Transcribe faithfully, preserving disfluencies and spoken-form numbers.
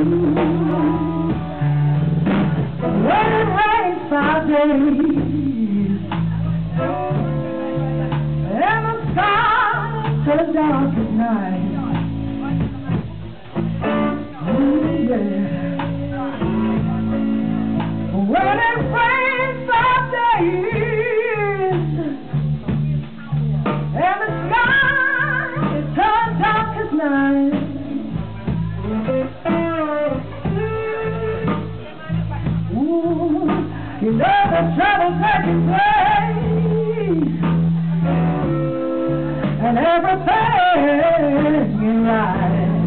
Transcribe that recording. and the stars to the dark at night. Ooh, yeah. When it rains five days and the sky is turned dark at night. You know the trouble's taking place, and everything is right.